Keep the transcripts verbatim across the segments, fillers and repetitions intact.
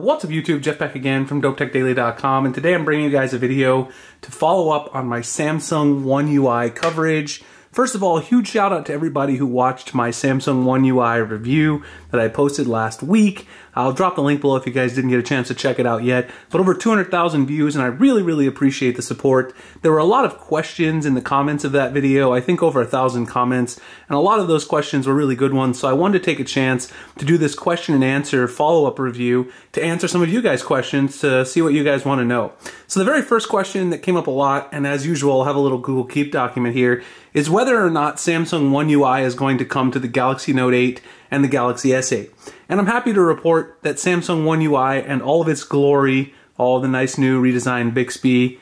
What's up YouTube, Jeff Beck again from Dope Tech Daily dot com, and today I'm bringing you guys a video to follow up on my Samsung One U I coverage. First of all, a huge shout out to everybody who watched my Samsung One U I review that I posted last week. I'll drop the link below if you guys didn't get a chance to check it out yet. But over two hundred thousand views, and I really, really appreciate the support. There were a lot of questions in the comments of that video, I think over a thousand comments, and a lot of those questions were really good ones, so I wanted to take a chance to do this question and answer follow-up review to answer some of you guys' questions to see what you guys want to know. So the very first question that came up a lot, and as usual, I'll have a little Google Keep document here, is whether or not Samsung One U I is going to come to the Galaxy Note eight and the Galaxy S eight. And I'm happy to report that Samsung One U I and all of its glory, all the nice new redesigned Bixby,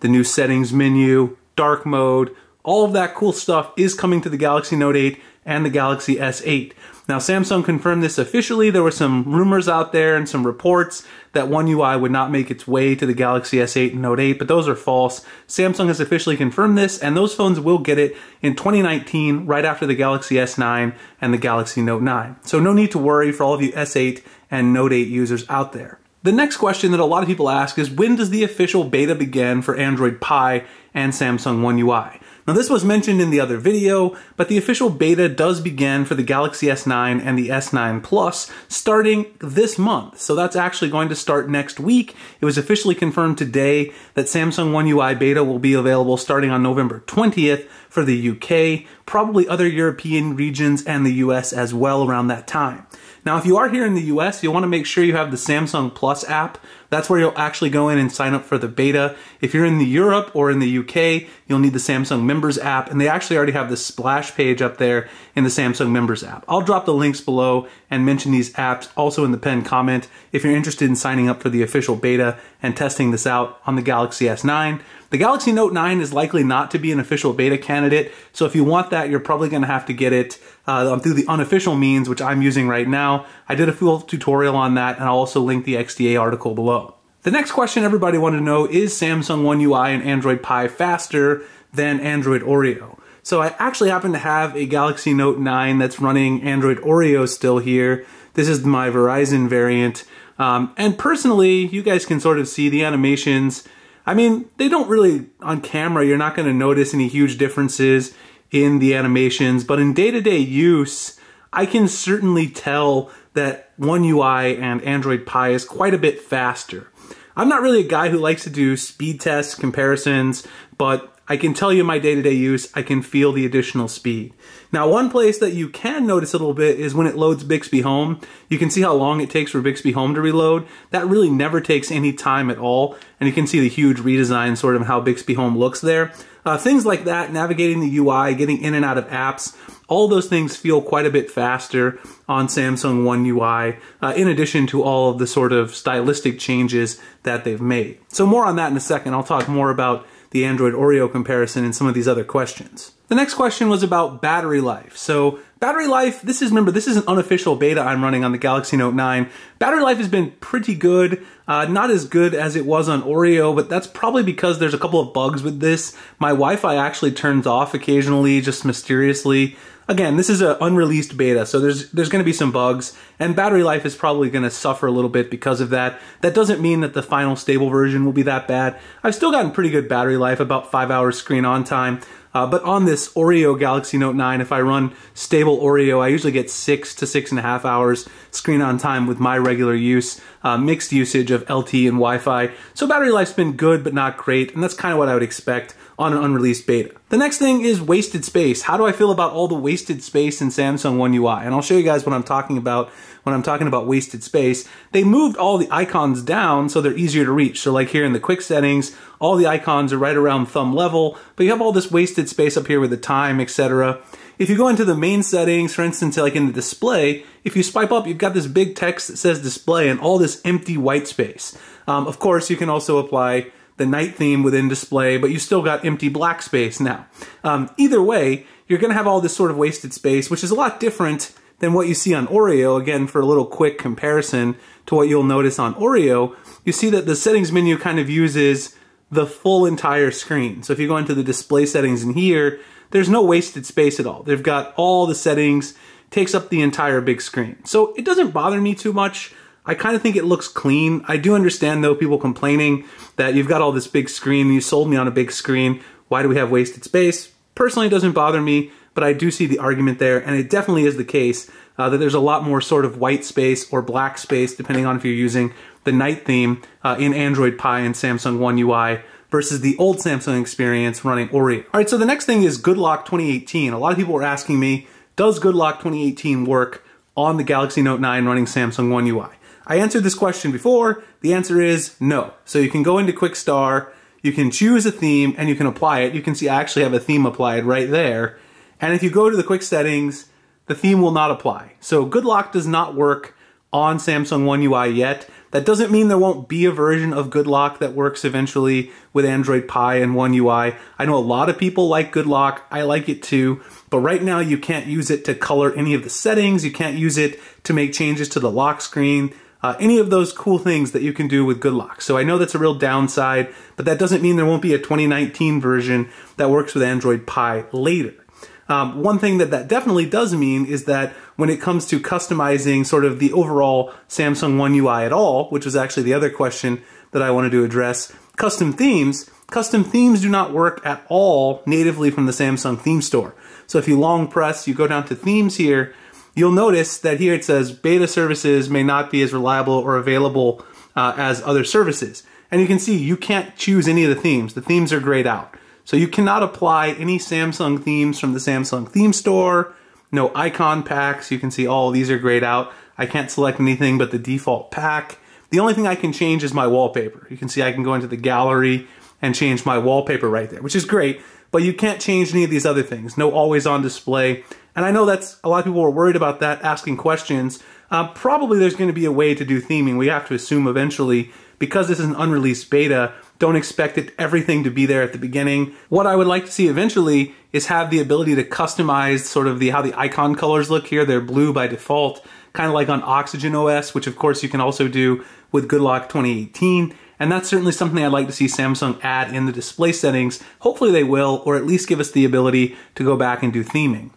the new settings menu, dark mode, all of that cool stuff is coming to the Galaxy Note eight and the Galaxy S eight. Now Samsung confirmed this officially. There were some rumors out there and some reports that One U I would not make its way to the Galaxy S eight and Note eight, but those are false. Samsung has officially confirmed this, and those phones will get it in twenty nineteen, right after the Galaxy S nine and the Galaxy Note nine. So no need to worry for all of you S eight and Note eight users out there. The next question that a lot of people ask is, when does the official beta begin for Android Pie and Samsung One U I? Now this was mentioned in the other video, but the official beta does begin for the Galaxy S nine and the S nine Plus starting this month. So that's actually going to start next week. It was officially confirmed today that Samsung One U I beta will be available starting on November twentieth for the U K, probably other European regions and the U S as well around that time. Now if you are here in the U S, you'll want to make sure you have the Samsung Plus app. That's where you'll actually go in and sign up for the beta. If you're in the Europe or in the U K, you'll need the Samsung Members app, and they actually already have the splash page up there in the Samsung Members app. I'll drop the links below and mention these apps also in the pinned comment if you're interested in signing up for the official beta and testing this out on the Galaxy S nine. The Galaxy Note nine is likely not to be an official beta candidate, so if you want that, you're probably going to have to get it uh, through the unofficial means, which I'm using right now. I did a full tutorial on that, and I'll also link the X D A article below. The next question everybody wanted to know is Samsung One U I and Android Pie faster than Android Oreo? So I actually happen to have a Galaxy Note nine that's running Android Oreo still here. This is my Verizon variant. Um, and personally, you guys can sort of see the animations. I mean, they don't really, on camera, you're not going to notice any huge differences in the animations, but in day-to-day use, I can certainly tell that One U I and Android Pie is quite a bit faster. I'm not really a guy who likes to do speed tests, comparisons, but I can tell you my day-to-day use, I can feel the additional speed. Now one place that you can notice a little bit is when it loads Bixby Home. You can see how long it takes for Bixby Home to reload. That really never takes any time at all, and you can see the huge redesign sort of how Bixby Home looks there. Uh, things like that, navigating the U I, getting in and out of apps, all those things feel quite a bit faster on Samsung One U I, uh, in addition to all of the sort of stylistic changes that they've made. So more on that in a second. I'll talk more about the Android Oreo comparison and some of these other questions. The next question was about battery life. So battery life, this is, remember, this is an unofficial beta I'm running on the Galaxy Note nine. Battery life has been pretty good, uh, not as good as it was on Oreo, but that's probably because there's a couple of bugs with this. My Wi-Fi actually turns off occasionally, just mysteriously. Again, this is an unreleased beta, so there's there's going to be some bugs, and battery life is probably going to suffer a little bit because of that. That doesn't mean that the final stable version will be that bad. I've still gotten pretty good battery life, about five hours screen on time. Uh, but on this Oreo Galaxy Note nine, if I run stable Oreo, I usually get six to six and a half hours screen on time with my regular use, uh, mixed usage of L T E and Wi-Fi. So battery life's been good, but not great, and that's kind of what I would expect on an unreleased beta. The next thing is wasted space. How do I feel about all the wasted space in Samsung One U I? And I'll show you guys what I'm talking about when I'm talking about wasted space. They moved all the icons down so they're easier to reach. So like here in the quick settings, all the icons are right around thumb level, but you have all this wasted space up here with the time, et cetera. If you go into the main settings, for instance, like in the display, if you swipe up, you've got this big text that says display and all this empty white space. Um, of course, you can also apply the night theme within display, but you still got empty black space now. Um, either way, you're gonna have all this sort of wasted space, which is a lot different than what you see on Oreo. Again, for a little quick comparison to what you'll notice on Oreo, you see that the settings menu kind of uses the full entire screen. So if you go into the display settings in here, there's no wasted space at all. They've got all the settings, takes up the entire big screen. So it doesn't bother me too much. I kind of think it looks clean. I do understand though people complaining that you've got all this big screen, you sold me on a big screen, why do we have wasted space? Personally, it doesn't bother me, but I do see the argument there, and it definitely is the case uh, that there's a lot more sort of white space or black space, depending on if you're using the night theme uh, in Android Pie and Samsung One U I versus the old Samsung experience running Oreo. All right, so the next thing is Good Lock twenty eighteen. A lot of people were asking me, does Good Lock twenty eighteen work on the Galaxy Note nine running Samsung One U I? I answered this question before. The answer is no. So you can go into Quick Star, you can choose a theme, and you can apply it. You can see I actually have a theme applied right there. And if you go to the quick settings, the theme will not apply. So Good Lock does not work on Samsung One U I yet. That doesn't mean there won't be a version of Good Lock that works eventually with Android Pie and One U I. I know a lot of people like Good Lock. I like it too. But right now you can't use it to color any of the settings. You can't use it to make changes to the lock screen. Uh, any of those cool things that you can do with Good Lock. So I know that's a real downside, but that doesn't mean there won't be a twenty nineteen version that works with Android Pie later. Um, one thing that that definitely does mean is that when it comes to customizing sort of the overall Samsung One U I at all, which was actually the other question that I wanted to address, custom themes, custom themes do not work at all natively from the Samsung theme store. So if you long press, you go down to themes here, you'll notice that here it says beta services may not be as reliable or available uh, as other services. And you can see you can't choose any of the themes. The themes are grayed out. So you cannot apply any Samsung themes from the Samsung theme store, no icon packs. You can see all these are grayed out. I can't select anything but the default pack. The only thing I can change is my wallpaper. You can see I can go into the gallery and change my wallpaper right there, which is great, but you can't change any of these other things. No always on display. And I know that's a lot of people are worried about that, asking questions. Uh, probably there's gonna be a way to do theming. We have to assume eventually, because this is an unreleased beta, don't expect it everything to be there at the beginning. What I would like to see eventually is have the ability to customize sort of the how the icon colors look here. They're blue by default, kind of like on Oxygen O S, which of course you can also do with Good Lock twenty eighteen. And that's certainly something I'd like to see Samsung add in the display settings. Hopefully they will, or at least give us the ability to go back and do theming.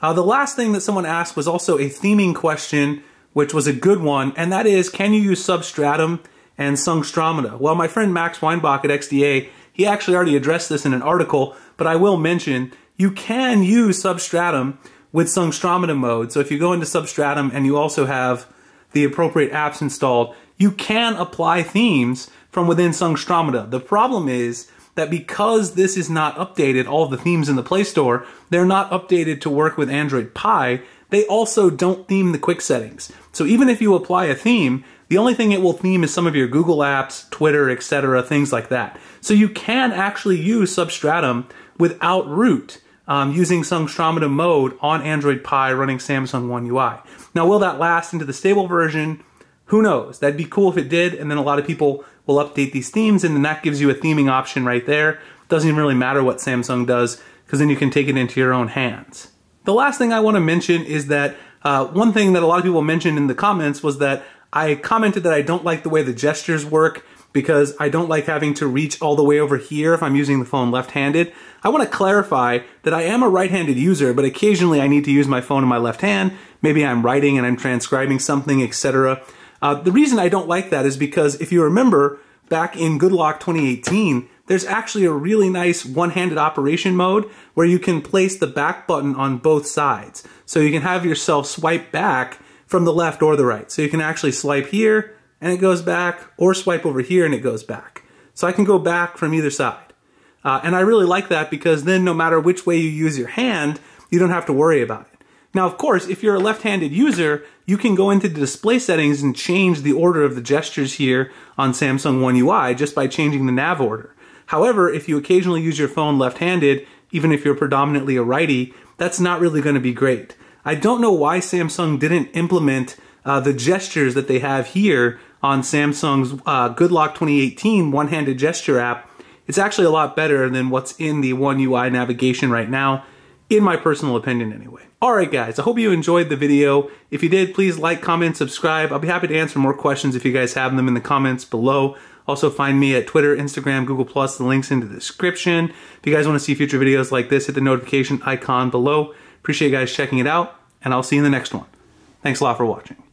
Uh, the last thing that someone asked was also a theming question, which was a good one, and that is, can you use Substratum and Sungstromeda? Well, my friend Max Weinbach at X D A, he actually already addressed this in an article, but I will mention, you can use Substratum with Sungstromeda mode. So if you go into Substratum and you also have the appropriate apps installed, you can apply themes from within Sungstromeda. The problem is that because this is not updated, all the themes in the Play Store, they're not updated to work with Android Pie. They also don't theme the quick settings. So even if you apply a theme, the only thing it will theme is some of your Google apps, Twitter, et cetera, things like that. So you can actually use Substratum without root um, using Sungstromeda mode on Android Pie running Samsung One U I. Now, will that last into the stable version? Who knows? That'd be cool if it did, and then a lot of people will update these themes, and then that gives you a theming option right there. Doesn't even really matter what Samsung does, because then you can take it into your own hands. The last thing I want to mention is that uh, one thing that a lot of people mentioned in the comments was that I commented that I don't like the way the gestures work because I don't like having to reach all the way over here if I'm using the phone left-handed. I want to clarify that I am a right-handed user, but occasionally I need to use my phone in my left hand. Maybe I'm writing and I'm transcribing something, et cetera. Uh, the reason I don't like that is because if you remember back in Good Lock twenty eighteen, there's actually a really nice one-handed operation mode where you can place the back button on both sides. So you can have yourself swipe back from the left or the right. So you can actually swipe here and it goes back, or swipe over here and it goes back. So I can go back from either side. Uh, and I really like that because then no matter which way you use your hand, you don't have to worry about it. Now, of course, if you're a left-handed user, you can go into the display settings and change the order of the gestures here on Samsung One U I just by changing the nav order. However, if you occasionally use your phone left-handed, even if you're predominantly a righty, that's not really going to be great. I don't know why Samsung didn't implement uh, the gestures that they have here on Samsung's uh, Good Lock twenty eighteen one-handed gesture app. It's actually a lot better than what's in the One U I navigation right now, in my personal opinion anyway. All right, guys, I hope you enjoyed the video. If you did, please like, comment, subscribe. I'll be happy to answer more questions if you guys have them in the comments below. Also find me at Twitter, Instagram, Google plus, the link's in the description. If you guys want to see future videos like this, hit the notification icon below. Appreciate you guys checking it out, and I'll see you in the next one. Thanks a lot for watching.